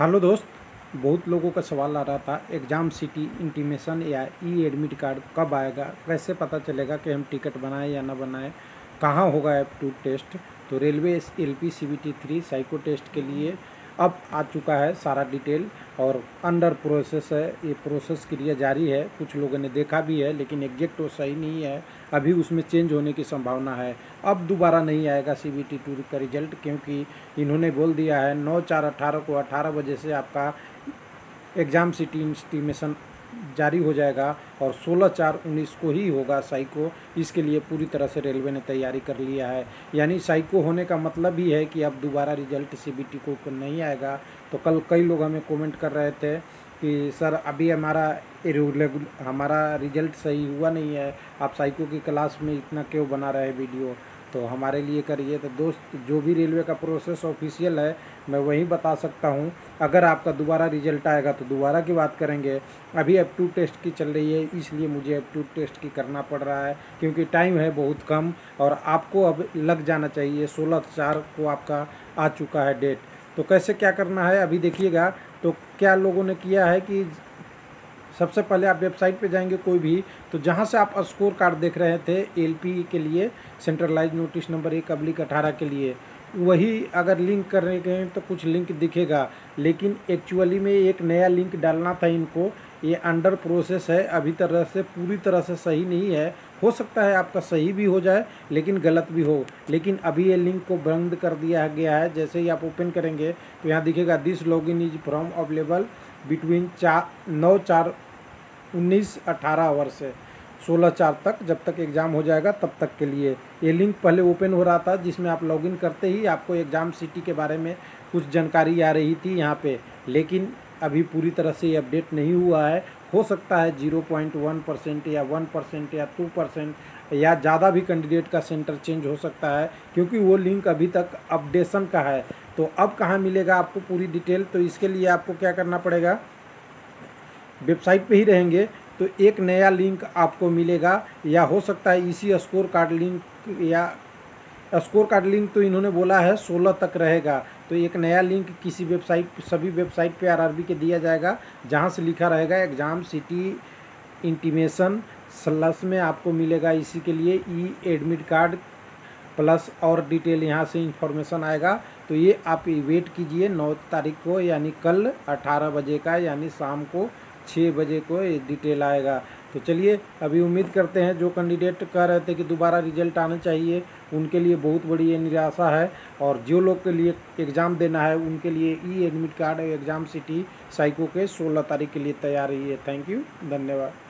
Hello दोस्त, बहुत लोगों का सवाल आ रहा था एग्ज़ाम सिटी इंटीमेशन या ई एडमिट कार्ड कब आएगा, कैसे पता चलेगा कि हम टिकट बनाएं या ना बनाएं, कहाँ होगा एप्टीट्यूड टेस्ट। तो railway LP CBT 3 psycho test के लिए अब आ चुका है सारा डिटेल और अंडर प्रोसेस है, ये प्रोसेस क्रिया जारी है। कुछ लोगों ने देखा भी है लेकिन एग्जैक्ट वो सही नहीं है, अभी उसमें चेंज होने की संभावना है। अब दोबारा नहीं आएगा CBT 2 का रिजल्ट, क्योंकि इन्होंने बोल दिया है 9/4/18 को 18 बजे से आपका एग्ज़ाम सिटी इंटीमेशन जारी हो जाएगा और 16/4/19 को ही होगा साइको। इसके लिए पूरी तरह से रेलवे ने तैयारी कर लिया है, यानी साइको होने का मतलब ही है कि अब दोबारा रिजल्ट CBT को नहीं आएगा। तो कल कई लोग हमें कमेंट कर रहे थे कि सर अभी हमारा रिजल्ट सही हुआ नहीं है, आप साइको की क्लास में इतना क्यों बना रहे वीडियो, तो हमारे लिए करिए। तो दोस्त, जो भी रेलवे का प्रोसेस ऑफिशियल है मैं वही बता सकता हूं। अगर आपका दोबारा रिजल्ट आएगा तो दोबारा की बात करेंगे। अभी एप्टीट्यूड टेस्ट की चल रही है, इसलिए मुझे एप्टीट्यूड टेस्ट की करना पड़ रहा है क्योंकि टाइम है बहुत कम और आपको अब लग जाना चाहिए। 16/4 को आपका आ चुका है डेट, तो कैसे क्या करना है अभी देखिएगा। तो क्या लोगों ने किया है कि सबसे पहले आप वेबसाइट पे जाएंगे कोई भी, तो जहाँ से आप स्कोर कार्ड देख रहे थे ALP के लिए, सेंट्रलाइज नोटिस नंबर 1/18 के लिए, वही अगर लिंक करने गए तो कुछ लिंक दिखेगा, लेकिन एक्चुअली में एक नया लिंक डालना था इनको। ये अंडर प्रोसेस है, अभी तरह से पूरी तरह से सही नहीं है। हो सकता है आपका सही भी हो जाए लेकिन गलत भी हो, लेकिन अभी ये लिंक को बंद कर दिया गया है। जैसे ही आप ओपन करेंगे तो यहाँ दिखेगा this log in is from available between 9/4/19 18 hours से 16/4 तक, जब तक एग्ज़ाम हो जाएगा तब तक के लिए। ये लिंक पहले ओपन हो रहा था जिसमें आप लॉगिन करते ही आपको एग्ज़ाम सिटी के बारे में कुछ जानकारी आ रही थी यहाँ पे, लेकिन अभी पूरी तरह से ये अपडेट नहीं हुआ है। हो सकता है 0.1% या 1% या 2% या ज़्यादा भी कैंडिडेट का सेंटर चेंज हो सकता है, क्योंकि वो लिंक अभी तक अपडेशन का है। तो अब कहाँ मिलेगा आपको पूरी डिटेल, तो इसके लिए आपको क्या करना पड़ेगा, वेबसाइट पे ही रहेंगे तो एक नया लिंक आपको मिलेगा, या हो सकता है इसी स्कोर कार्ड लिंक, या स्कोर कार्ड लिंक तो इन्होंने बोला है 16 तक रहेगा। तो एक नया लिंक किसी वेबसाइट, सभी वेबसाइट पे RRB के दिया जाएगा, जहां से लिखा रहेगा एग्ज़ाम सिटी इंटीमेशन / में आपको मिलेगा इसी के लिए ई एडमिट कार्ड प्लस और डिटेल, यहाँ से इंफॉर्मेशन आएगा। तो ये आप वेट कीजिए 9 तारीख को, यानी कल 18 बजे का, यानी शाम को 6 बजे को ये डिटेल आएगा। तो चलिए अभी उम्मीद करते हैं, जो कैंडिडेट कह रहे थे कि दोबारा रिजल्ट आना चाहिए उनके लिए बहुत बड़ी ये निराशा है, और जो लोग के लिए एग्ज़ाम देना है उनके लिए e admit card exam city psycho के 16 तारीख के लिए तैयार रहिए। थैंक यू, धन्यवाद।